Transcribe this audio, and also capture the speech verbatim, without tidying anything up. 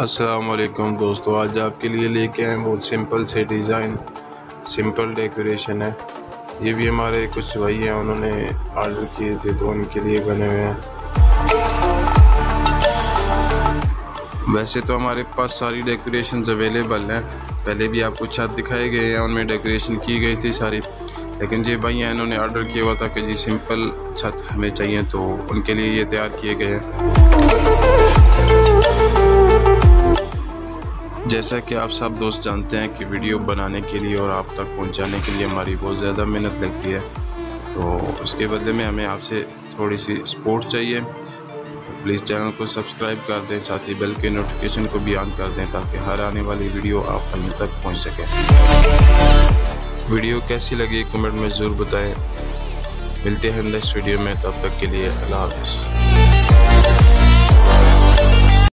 अस्सलामुअलैकुम दोस्तों, आज आपके लिए लेके आए बहुत सिंपल से डिज़ाइन, सिंपल डेकोरेशन है। ये भी हमारे कुछ भाई हैं, उन्होंने ऑर्डर किए थे तो उनके लिए बने हुए हैं। वैसे तो हमारे पास सारी डेकोरेशन अवेलेबल हैं, पहले भी आपको छत दिखाए गए हैं, उनमें डेकोरेशन की गई थी सारी, लेकिन ये भाई हैं इन्होंने ऑर्डर किया हुआ था कि जी सिंपल छत हमें चाहिए, तो उनके लिए ये तैयार किए गए हैं। जैसा कि आप सब दोस्त जानते हैं कि वीडियो बनाने के लिए और आप तक पहुंचाने के लिए हमारी बहुत ज़्यादा मेहनत लगती है, तो उसके बदले में हमें आपसे थोड़ी सी सपोर्ट चाहिए। तो प्लीज़ चैनल को सब्सक्राइब कर दें, साथ ही बेल के नोटिफिकेशन को भी ऑन कर दें ताकि हर आने वाली वीडियो आप हम तक पहुँच सके। वीडियो कैसी लगी कमेंट में ज़रूर बताएं। मिलते हैं नेक्स्ट वीडियो में, तब तक के लिए अल्लाह हाफ़िज़।